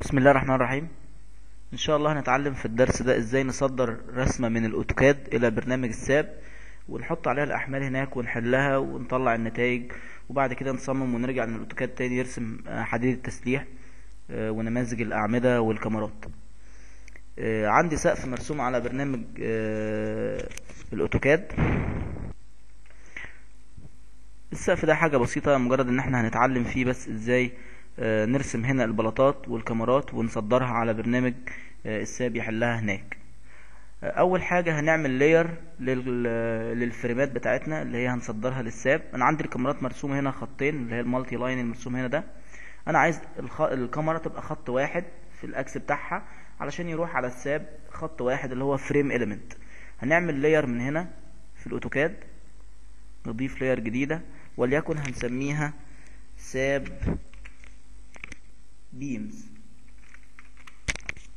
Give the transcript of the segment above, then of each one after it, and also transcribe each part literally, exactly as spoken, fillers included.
بسم الله الرحمن الرحيم. ان شاء الله هنتعلم في الدرس ده ازاي نصدر رسمه من الاوتوكاد الى برنامج الساب ونحط عليها الاحمال هناك ونحلها ونطلع النتائج، وبعد كده نصمم ونرجع من الاوتوكاد تاني يرسم حديد التسليح ونماذج الاعمده والكاميرات. عندي سقف مرسوم على برنامج الاوتوكاد. السقف ده حاجه بسيطه، مجرد ان احنا هنتعلم فيه بس ازاي نرسم هنا البلاطات والكاميرات ونصدرها على برنامج الساب يحلها هناك. اول حاجه هنعمل لاير للفريمات بتاعتنا اللي هي هنصدرها للساب. انا عندي الكاميرات مرسومه هنا خطين، اللي هي المالتي لاين المرسوم هنا ده. انا عايز الكاميرا تبقى خط واحد في الاكس بتاعها علشان يروح على الساب خط واحد اللي هو فريم اليمنت. هنعمل لاير من هنا في الاوتوكاد، نضيف لاير جديده وليكن هنسميها ساب بيمز،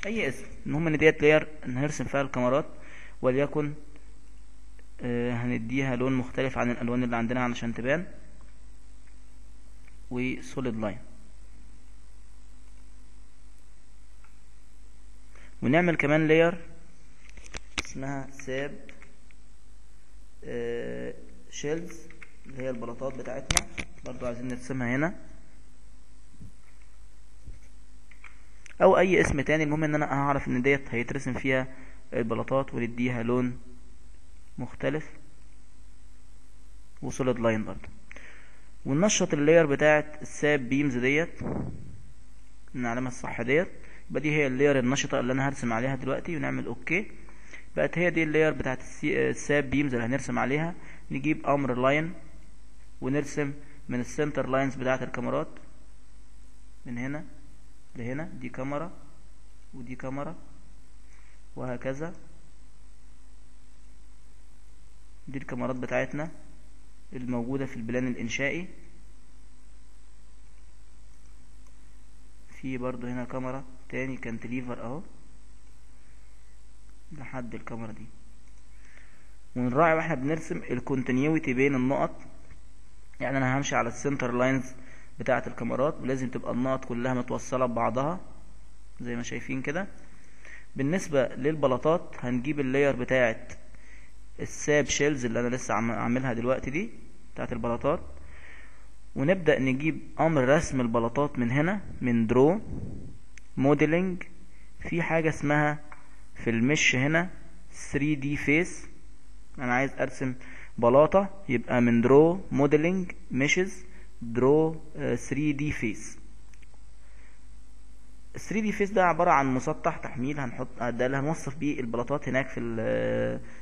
اي اسم. المهم ان ديت لاير ان هرسم فيها الكاميرات، وليكن آه هنديها لون مختلف عن الالوان اللي عندنا علشان تبان، وسوليد لاين. ونعمل كمان لاير اسمها ساب آه شيلز اللي هي البلاطات بتاعتنا، برضو عايزين نرسمها هنا او اي اسم تاني. المهم ان انا هعرف ان ديت هيترسم فيها البلاطات ونديها لون مختلف وسوليد لاين برضه. وننشط اللاير بتاعه الساب بيمز ديت، العلامه الصح ديت، يبقى دي هي اللاير النشطه اللي انا هرسم عليها دلوقتي. ونعمل اوكي، بقت هي دي اللاير بتاعه الساب بيمز اللي هنرسم عليها. نجيب امر لاين ونرسم من السنتر لاينز بتاعه الكاميرات من هنا لهنا، دي كاميرا ودي كاميرا وهكذا. دي الكاميرات بتاعتنا الموجودة في البلان الإنشائي، في برضو هنا كاميرا تاني كانتليفر اهو لحد الكاميرا دي. ونراعي واحنا بنرسم الكونتينيوتي بين النقط، يعني انا همشي على السنتر لاينز بتاعة الكاميرات ولازم تبقى النقط كلها متوصلة ببعضها زي ما شايفين كده. بالنسبة للبلاطات هنجيب اللاير بتاعة الساب شيلز اللي انا لسه عاملها دلوقتي دي بتاعة البلاطات، ونبدأ نجيب امر رسم البلاطات من هنا من درو موديلنج. في حاجة اسمها في المش هنا ثري دي فيس، انا عايز ارسم بلاطة يبقى من درو موديلنج مشز درو ثري دي فيس. ثري دي فيس ده عباره عن مسطح تحميل هنحط ده اللي هنوصف بيه البلاطات هناك في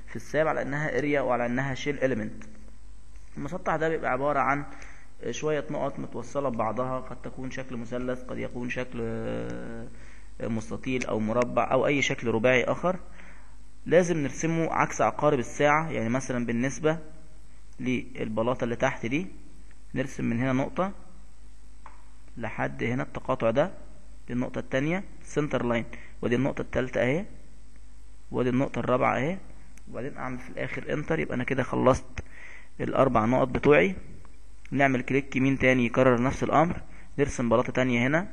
في الساب على انها اريا وعلى انها شيل اليمنت. المسطح ده بيبقى عباره عن شويه نقط متوصله ببعضها، قد تكون شكل مثلث، قد يكون شكل مستطيل او مربع او اي شكل رباعي اخر. لازم نرسمه عكس عقارب الساعه، يعني مثلا بالنسبه للبلاطه اللي تحت دي نرسم من هنا نقطة لحد هنا التقاطع ده، دي النقطة التانية سنتر لاين، ودي النقطة التالتة اهي، ودي النقطة الرابعة اهي، وبعدين اعمل في الاخر انتر. يبقى انا كده خلصت الاربع نقط بتوعي. نعمل كليك يمين تاني يكرر نفس الامر، نرسم بلاطة تانية هنا،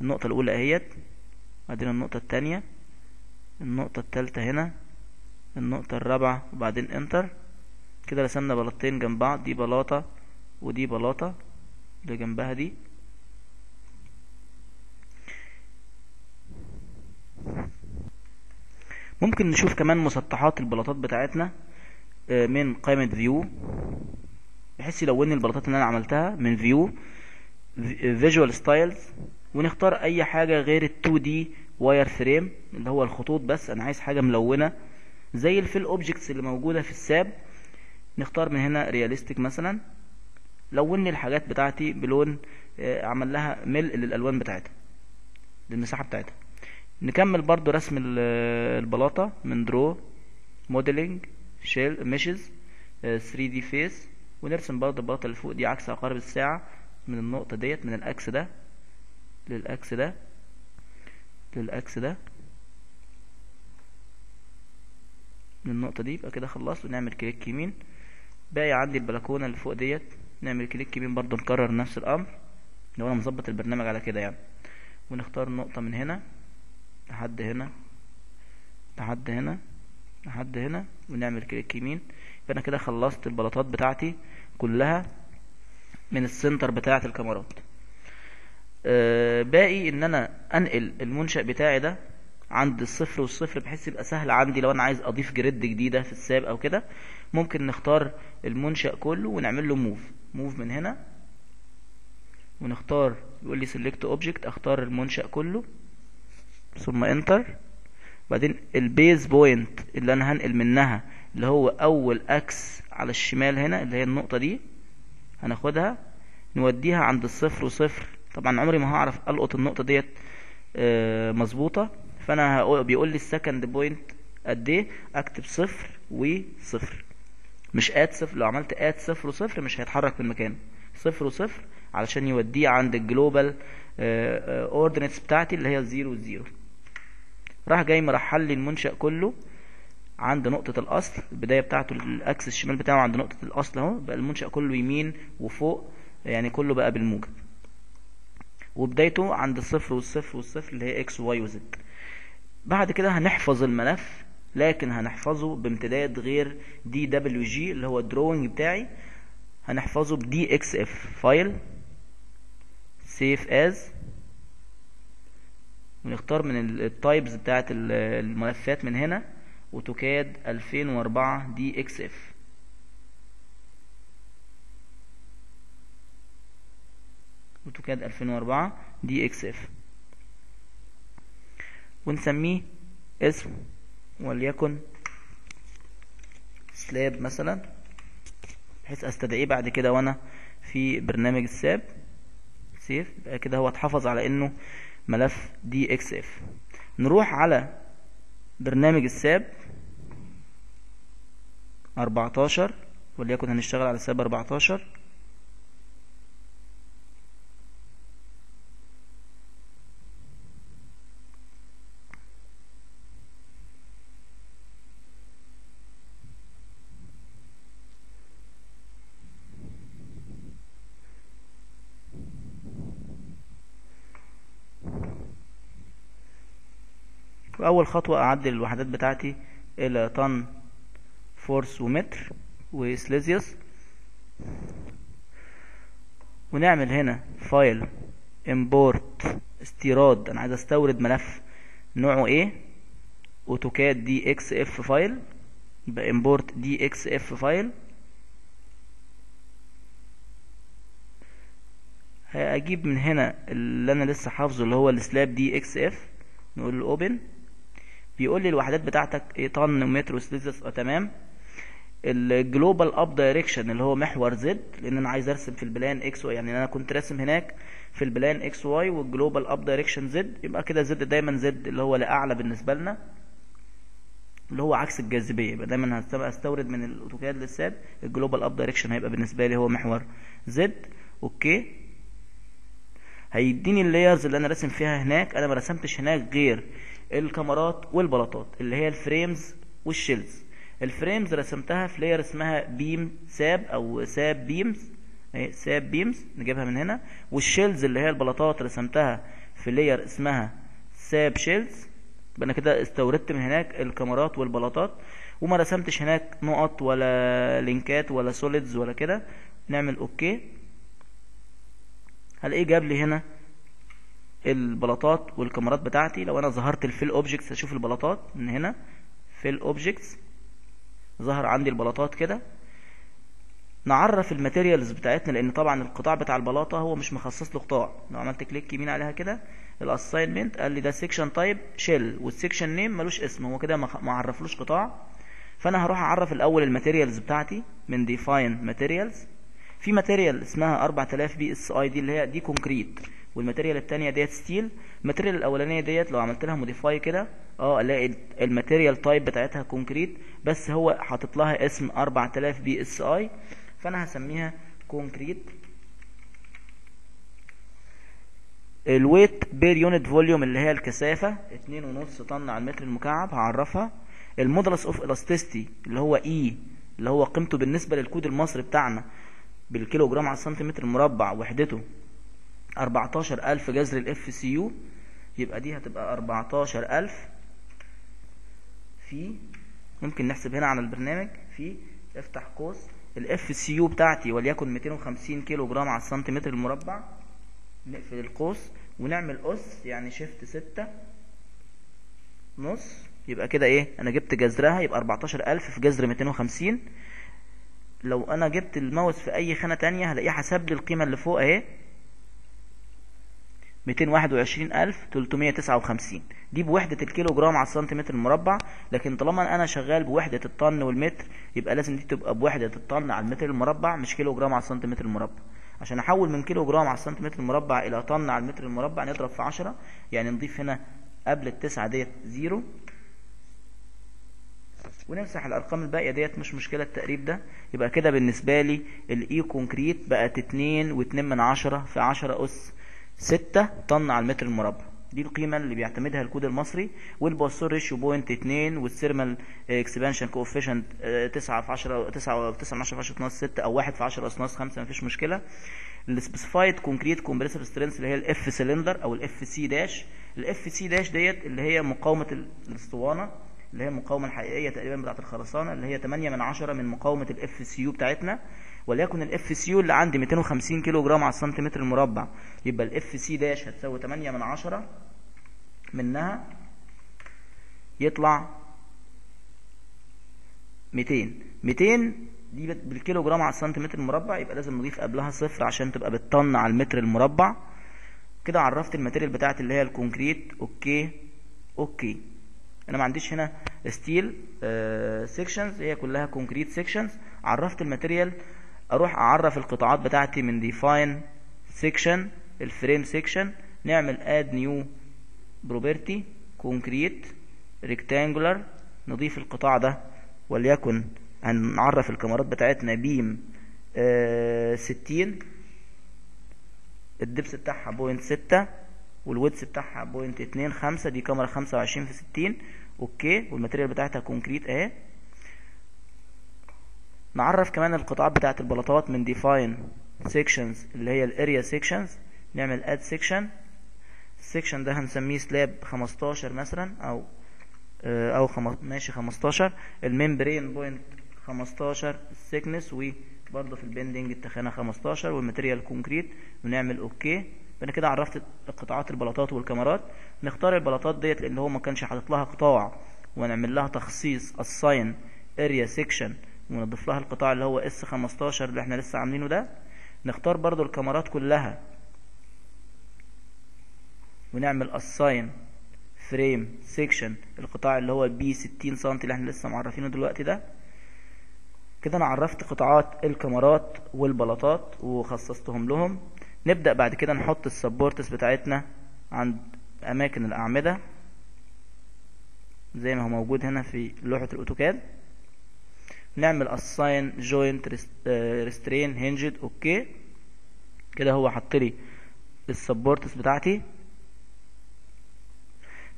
النقطة الاولى اهيت، بعدين النقطة التانية، النقطة التالتة هنا، النقطة الرابعة، وبعدين انتر. كده رسمنا بلاطتين جنب بعض، دي بلاطة ودي بلاطة اللي جنبها دي. ممكن نشوف كمان مسطحات البلاطات بتاعتنا من قائمة فيو بحيث يلون البلاطات اللي انا عملتها من فيو فيجوال ستايلز، ونختار اي حاجة غير ال تو دي واير فريم اللي هو الخطوط بس. انا عايز حاجة ملونة زي الفيل اوبجكتس اللي موجودة في الساب. نختار من هنا رياليستيك مثلا، لون لي الحاجات بتاعتي بلون اعمل لها ملء للالوان بتاعتها للمساحه بتاعتها. نكمل برضو رسم البلاطه من درو موديلنج شيل ميشز ثري دي فيس، ونرسم برضو البلاطه اللي فوق دي عكس عقارب الساعه من النقطه ديت من الاكس ده للاكس ده للاكس ده من النقطه دي. يبقى كده خلصت. ونعمل كليك يمين، باقي عندي البلكونه اللي فوق ديت، نعمل كليك يمين برضو نكرر نفس الامر، لو انا مظبط البرنامج على كده يعني. ونختار نقطة من هنا لحد هنا لحد هنا لحد هنا ونعمل كليك يمين. يبقى انا كده خلصت البلاطات بتاعتي كلها من السنتر بتاعة الكاميرات. أه باقي ان انا انقل المنشأ بتاعي ده عند الصفر والصفر بحيث يبقى سهل عندي لو انا عايز اضيف جريد جديدة في الساب او كده. ممكن نختار المنشأ كله ونعمل له موف موف من هنا، ونختار يقول لي سيلكت اوبجكت، اختار المنشأ كله ثم انتر. بعدين البيز بوينت اللي انا هنقل منها اللي هو اول اكس على الشمال هنا اللي هي النقطة دي، هناخدها نوديها عند الصفر وصفر. طبعا عمري ما هعرف القط النقطة ديت مظبوطة، فانا بيقول لي السكند بوينت قد ايه، اكتب صفر وصفر مش اد صفر. لو عملت اد صفر وصفر مش هيتحرك من مكانه، صفر وصفر علشان يوديه عند الجلوبال اوردينتس بتاعتي اللي هي زيرو وزيرو. راح جاي مرحل لي المنشأ كله عند نقطة الأصل، البداية بتاعته الأكس الشمال بتاعه عند نقطة الأصل أهو. بقى المنشأ كله يمين وفوق، يعني كله بقى بالموجب، وبدايته عند الصفر والصفر والصفر اللي هي إكس وواي وزد. بعد كده هنحفظ الملف، لكن هنحفظه بامتداد غير دي دبليو جي اللي هو الدروينج بتاعي، هنحفظه بدي إكس إف فايل سيف أز، ونختار من التايبز بتاعت الملفات من هنا اوتوكاد ألفين وأربعة دي اكس اف. اوتوكاد ألفين وأربعة دي اكس اف، ونسميه اسم وليكن سلاب مثلا بحيث استدعيه بعد كده وانا في برنامج الساب سيف. يبقى كده هو اتحفظ على انه ملف دي اكس اف. نروح على برنامج الساب أربعتاشر، وليكن هنشتغل على ساب أربعتاشر. وأول خطوة أعدل الوحدات بتاعتي إلى طن فورس ومتر وسليزيوس، ونعمل هنا فايل امبورت استيراد. أنا عايز أستورد ملف نوعه إيه، أوتوكاد دي إكس إف فايل، يبقى امبورت دي إكس إف فايل. هأجيب من هنا اللي أنا لسه حافظه اللي هو السلاب دي إكس إف، نقول له أوبن. بيقول لي الوحدات بتاعتك ايه، طن ومتر وسليزس. اه تمام. الجلوبال اب دايركشن اللي هو محور زد، لان انا عايز ارسم في البلان اكس واي، يعني انا كنت راسم هناك في البلان اكس واي والجلوبال اب دايركشن زد، يبقى كده زد دايما زد اللي هو الاعلى بالنسبه لنا اللي هو عكس الجاذبيه. يبقى دايما هستورد من الاوتوكاد للساب الجلوبال اب دايركشن هيبقى بالنسبه لي هو محور زد. اوكي، هيديني اللايرز اللي انا راسم فيها هناك. انا ما رسمتش هناك غير الكاميرات والبلاطات اللي هي الفريمز والشيلز. الفريمز رسمتها في لاير اسمها بيم ساب او ساب بيمز، ساب بيمز نجيبها من هنا. والشيلز اللي هي البلاطات رسمتها في لاير اسمها ساب شيلز. يبقى انا كده استوردت من هناك الكاميرات والبلاطات، وما رسمتش هناك نقط ولا لينكات ولا سوليدز ولا كده. نعمل اوكي، هلاقيه جاب لي هنا البلاطات والكاميرات بتاعتي. لو انا ظهرت الفيل اوبجكتس هشوف البلاطات من هنا، فيل اوبجكتس ظهر عندي البلاطات كده. نعرف الماتيريالز بتاعتنا، لان طبعا القطاع بتاع البلاطه هو مش مخصص له قطاع. لو عملت كليك يمين عليها كده الاساينمنت قال لي ده سيكشن تايب شيل، والسيكشن نيم ملوش اسم، هو كده ما عرفلوش قطاع. فانا هروح اعرف الاول الماتيريالز بتاعتي من ديفاين ماتيريالز. في ماتيريال اسمها أربعة آلاف بي اس اي دي اللي هي دي كونكريت، والماتيريال التانية ديت ستيل. الماتيريال الاولانية ديت لو عملت لها موديفاي كده اه الاقي الماتيريال تايب بتاعتها كونكريت، بس هو حاطط لها اسم أربعة آلاف بي اس اي، فانا هسميها كونكريت. الويت بير يونت فوليوم اللي هي الكثافة اتنين ونص طن على المتر المكعب هعرفها. المودلس اوف الاستيستي اللي هو اي اللي هو قيمته بالنسبة للكود المصري بتاعنا بالكيلو جرام على السنتيمتر المربع، وحدته أربعتاشر ألف جذر الاف سي يو، يبقى دي هتبقى أربعتاشر ألف في، ممكن نحسب هنا على البرنامج، في افتح قوس الاف سي يو بتاعتي وليكن مئتين وخمسين كيلو جرام على السنتيمتر المربع، نقفل القوس ونعمل اس يعني شيفت ستة نص، يبقى كده ايه، انا جبت جذرها يبقى أربعتاشر ألف في جذر مئتين وخمسين. لو انا جبت الماوس في اي خانه تانية هلاقيه حسب لي القيمه اللي فوق اهي مئتين وواحد وعشرين ألف تلتمية تسعة وخمسين، دي بوحدة الكيلو جرام على السنتيمتر المربع، لكن طالما أنا شغال بوحدة الطن والمتر يبقى لازم دي تبقى بوحدة الطن على المتر المربع مش كيلو جرام على السنتيمتر المربع. عشان أحول من كيلو جرام على السنتيمتر المربع إلى طن على المتر المربع نضرب في عشرة، يعني نضيف هنا قبل التسعة ديت زيرو ونمسح الأرقام الباقية ديت، مش مشكلة التقريب ده. يبقى كده بالنسبة لي الإي كونكريت بقت اتنين واتنين من عشرة في عشرة أس ستة طن على المتر المربع، دي القيمة اللي بيعتمدها الكود المصري، والبواسور ريشيو بوينت اتنين، والثيرمال اكسبانشن كوفيشنت تسعة في عشرة، تسعة في عشرة في عشرة ناقص ستة أو واحد في عشرة ناقص خمسة، مفيش مشكلة. السبيسيفايد كونكريت كومبريسور سترينث اللي هي الاف سلندر أو الاف سي داش، الاف سي داش ديت اللي هي مقاومة الأسطوانة اللي هي المقاومة الحقيقية تقريبا بتاعة الخرسانة، اللي هي تمانية من عشرة من مقاومة الاف سي يو بتاعتنا، وليكن الاف سي يو اللي عندي مئتين وخمسين كيلو جرام على السنتيمتر المربع، يبقى الاف سي داش هتساوي تمانية من عشرة منها، يطلع مئتين، مئتين دي بالكيلو جرام على السنتيمتر المربع، يبقى لازم نضيف قبلها صفر عشان تبقى بالطن على المتر المربع. كده عرفت الماتيريال بتاعت اللي هي الكونكريت. اوكي اوكي انا ما عنديش هنا ستيل سيكشنز، هي كلها كونكريت سيكشنز. عرفت الماتيريال، اروح اعرف القطاعات بتاعتي من ديفاين سيكشن الفريم سيكشن، نعمل اد نيو بروبرتي كونكريت ريكتانجولار، نضيف القطاع ده وليكن هنعرف الكاميرات بتاعتنا بيم ستين، الدبس بتاعها بوينت ستة والويدث بتاعها بوينت اتنين خمسة، دي كاميرا خمسة وعشرين في ستين. اوكي، والماتيريال بتاعتها كونكريت اهي. نعرف كمان القطاعات بتاعت البلاطات من ديفاين سيكشنز اللي هي الاريا سيكشنز، نعمل اد سيكشن، السيكشن ده هنسميه سلاب خمستاشر مثلا او او خم... ماشي خمستاشر، الممبرين بوينت خمستاشر السيكنس، وبرضه في البندنج التخانه خمستاشر، والماتيريال كونكريت، ونعمل اوكي. انا كده عرفت قطاعات البلاطات والكاميرات. نختار البلاطات ديت اللي هو ما كانش حاطط لها قطاع، ونعمل لها تخصيص الساين اريا سيكشن، ونضيف لها القطاع اللي هو اس خمستاشر اللي احنا لسه عاملينه ده. نختار برضو الكاميرات كلها ونعمل الساين فريم سيكشن القطاع اللي هو بي ستين سم اللي احنا لسه معرفينه دلوقتي ده. كده انا عرفت قطاعات الكاميرات والبلاطات وخصصتهم لهم. نبدأ بعد كده نحط السبورتس بتاعتنا عند أماكن الأعمدة زي ما هو موجود هنا في لوحة الأوتوكاد، نعمل assign joint restrain hinged. اوكي، كده هو حطلي السبورتس بتاعتي.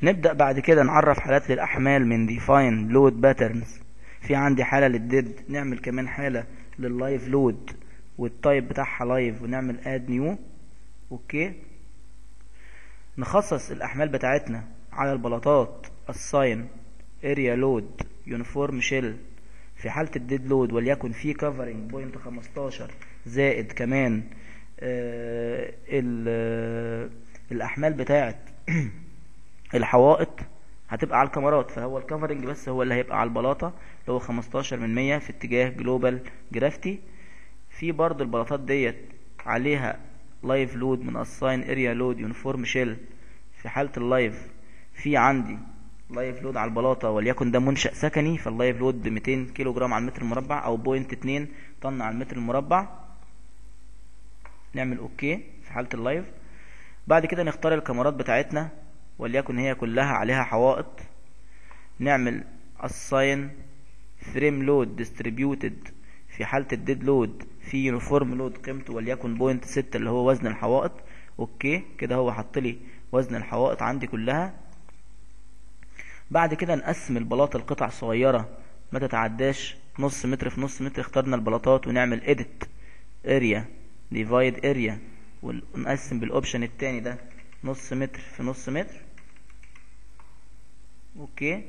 نبدأ بعد كده نعرف حالات للأحمال من define load patterns، في عندي حالة للديد، نعمل كمان حالة لللايف لود والتايب بتاعها لايف، ونعمل اد نيو. اوكي، نخصص الاحمال بتاعتنا على البلاطات assign area load uniform shell في حاله الديد لود، وليكن في covering بوينت خمستاشر زائد كمان آه الاحمال بتاعت الحوائط هتبقى على الكاميرات، فهو الكفرنج بس هو اللي هيبقى على البلاطه اللي هو خمستاشر من مية في اتجاه جلوبال جرافتي. في برضه البلاطات ديت عليها لايف لود من assign area load uniform shell، في حالة اللايف في عندي لايف لود على البلاطة وليكن ده منشأ سكني، فاللايف لود بميتين كيلو جرام على المتر المربع أو بوينت اتنين طن على المتر المربع، نعمل اوكي في حالة اللايف. بعد كده نختار الكاميرات بتاعتنا وليكن هي كلها عليها حوائط، نعمل assign frame load distributed في حالة الديد لود في يونيفورم لود قيمته وليكن بوينت ستة اللي هو وزن الحوائط. اوكي، كده هو حطلي وزن الحوائط عندي كلها. بعد كده نقسم البلاطة لقطع صغيرة ما تتعداش نص متر في نص متر، اخترنا البلاطات ونعمل edit area divide area ومقسم بالاوبشن التاني ده نص متر في نص متر. اوكي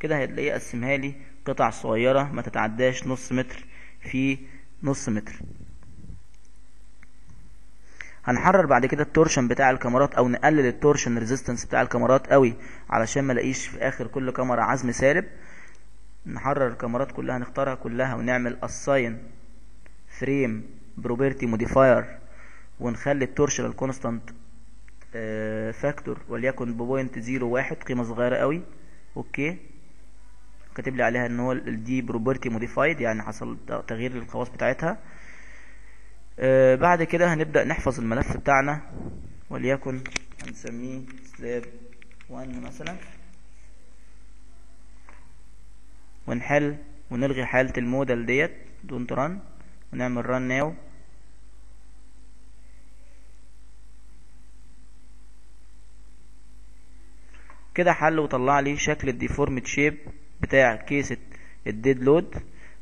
كده هتلاقيه قسمها لي قطع صغيره ما تتعداش نص متر في نص متر. هنحرر بعد كده التورشن بتاع الكاميرات او نقلل التورشن ريزيستنس بتاع الكاميرات قوي علشان ما الاقيش في اخر كل كاميرا عزم سالب. نحرر الكاميرات كلها، نختارها كلها ونعمل assign frame property modifier ونخلي التورشن الكونستانت فاكتور وليكن بوينت زيرو واحد، قيمه صغيره قوي. اوكي كاتب لي عليها ان هو دي بروبرتي موديفايد يعني حصل تغيير للخواص بتاعتها. آه بعد كده هنبدا نحفظ الملف بتاعنا وليكن هنسميه سلاب واحد مثلا، ونحل ونلغي حاله الموديل ديت دونت ران ونعمل ران ناو. كده حل وطلع لي شكل الديفورمد شيب بتاع كيسة الديد لود.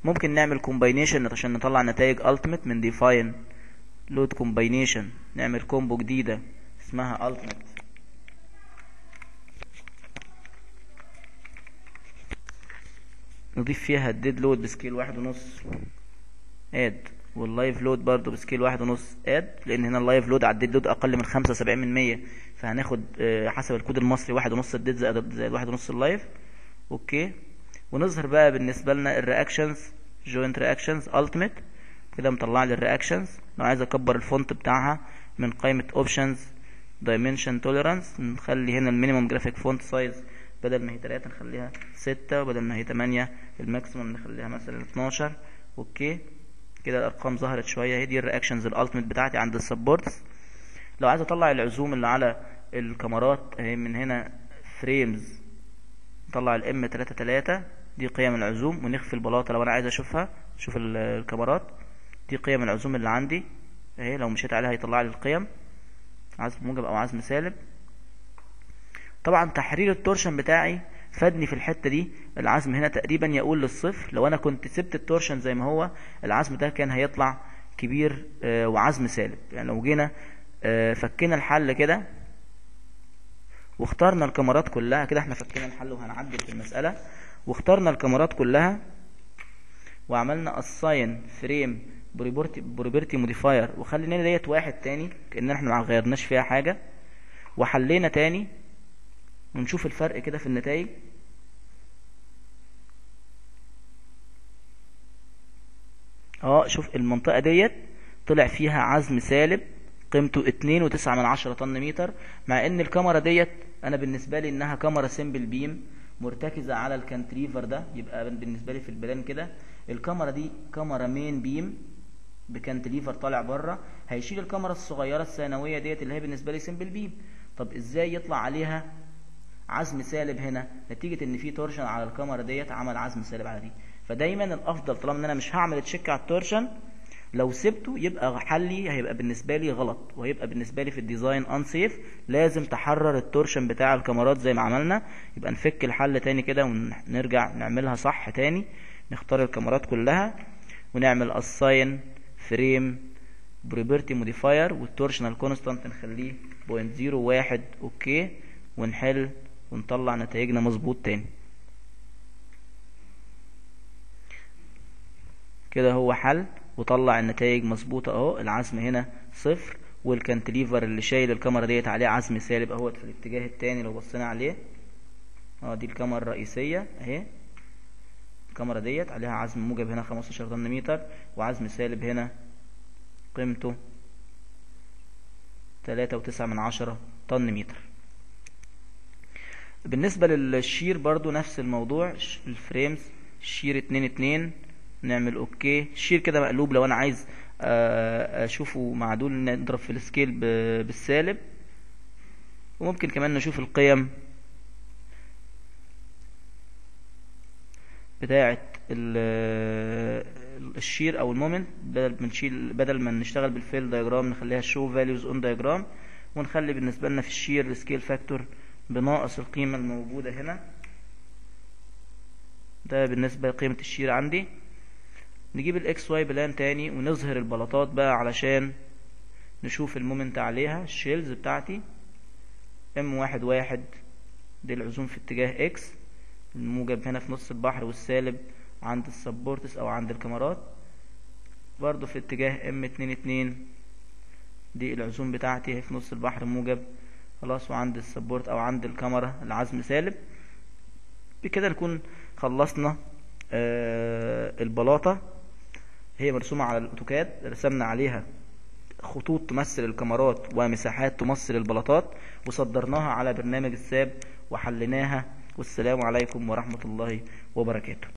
ممكن نعمل كومباينيشن عشان نطلع نتائج التيمت من ديفاين لود كومباينيشن، نعمل كومبو جديدة اسمها التيمت. نضيف فيها الديد لود بسكيل واحد ونص اد، واللايف لود برضو بسكيل واحد ونص اد، لان هنا اللايف لود على الديد لود اقل من خمسة وسبعين من مية، فهناخد حسب الكود المصري واحد ونص الديد زائد زائد واحد ونص اللايف. اوكي ونظهر بقى بالنسبه لنا الرياكشنز جوينت رياكشنز التيمت. كده مطلع لي الرياكشنز. لو عايز اكبر الفونت بتاعها من قائمه اوبشنز دايمنشن توليرانس نخلي هنا المينيمم جرافيك فونت سايز بدل ما هي تلاتة نخليها ستة، بدل ما هي تمانية الماكسيمم نخليها مثلا اتناشر. اوكي كده الارقام ظهرت شويه، هي دي الرياكشنز الالتيمت بتاعتي عند السبورتس. لو عايز اطلع العزوم اللي على الكاميرات اهي من هنا فريمز نطلع الام تلاتة تلاتة دي قيم العزوم، ونخفي البلاطه لو انا عايز اشوفها اشوف الكاميرات. دي قيم العزوم اللي عندي اهي، لو مشيت عليها هيطلع لي القيم عزم موجب او عزم سالب. طبعا تحرير التورشن بتاعي فادني في الحته دي، العزم هنا تقريبا يقول للصفر. لو انا كنت سبت التورشن زي ما هو العزم ده كان هيطلع كبير وعزم سالب. يعني لو جينا فكينا الحل كده واخترنا الكاميرات كلها، كده احنا فكينا الحل وهنعدل في المساله، واخترنا الكاميرات كلها وعملنا assign frame property modifier وخلينا ديت واحد تاني كأن احنا ما غيرناش فيها حاجه، وحلينا تاني ونشوف الفرق كده في النتائج. اه شوف المنطقه ديت طلع فيها عزم سالب قيمته اتنين وتسعة من عشرة طن متر، مع ان الكاميرا ديت انا بالنسبه لي انها كاميرا سمبل بيم مرتكزه على الكانتريفر ده، يبقى بالنسبه لي في البلان كده الكاميرا دي كاميرا مين بيم بكانتريفر طالع بره، هيشيل الكاميرا الصغيره الثانويه ديت اللي هي بالنسبه لي سمبل بيم. طب ازاي يطلع عليها عزم سالب هنا؟ نتيجه ان في تورشن على الكاميرا ديت عمل عزم سالب على دي. فدايما الافضل طالما ان انا مش هعمل تشيك على التورشن لو سبته يبقى حلي هيبقى بالنسبه لي غلط، وهيبقى بالنسبه لي في الديزاين انسيف. لازم تحرر التورشن بتاع الكاميرات زي ما عملنا. يبقى نفك الحل تاني كده ونرجع نعملها صح تاني، نختار الكاميرات كلها ونعمل assign frame property modifier والتورشنال كونستانت نخليه صفر فاصلة صفر واحد. اوكي ونحل ونطلع نتائجنا مظبوط تاني. كده هو حل وطلع النتائج مظبوطه اهو، العزم هنا صفر والكانتليفر اللي شايل الكاميرا ديت عليه عزم سالب اهوت في الاتجاه التاني لو بصينا عليه. اه دي الكاميرا الرئيسيه اهي، الكاميرا ديت عليها عزم موجب هنا خمستاشر طن متر وعزم سالب هنا قيمته تلاتة وتسعة من عشرة طن متر. بالنسبه للشير برضو نفس الموضوع، الفريمز شير اتنين اتنين نعمل اوكي. الشير كده مقلوب لو انا عايز اشوفه معدول نضرب في السكيل بالسالب، وممكن كمان نشوف القيم بتاعه الشير او المومنت. بدل ما نشيل بدل ما نشتغل بالفيل دايجرام نخليها شو فاليوز اون دايجرام، ونخلي بالنسبه لنا في الشير السكيل فاكتور بناقص القيمه الموجوده هنا. ده بالنسبه لقيمه الشير عندي. نجيب الاكس واي بلان تاني ونظهر البلاطات بقى علشان نشوف المومنت عليها الشيلز بتاعتي ام واحد واحد دي العزوم في اتجاه اكس الموجب هنا في نص البحر والسالب عند السبورتس او عند الكاميرات، برضو في اتجاه ام اتنين اتنين دي العزوم بتاعتي في نص البحر موجب خلاص وعند السبورت او عند الكاميرا العزم سالب. بكده نكون خلصنا آه البلاطة، هي مرسومة على الاوتوكاد، رسمنا عليها خطوط تمثل الكاميرات ومساحات تمثل البلاطات وصدرناها على برنامج الساب وحليناها، والسلام عليكم ورحمة الله وبركاته.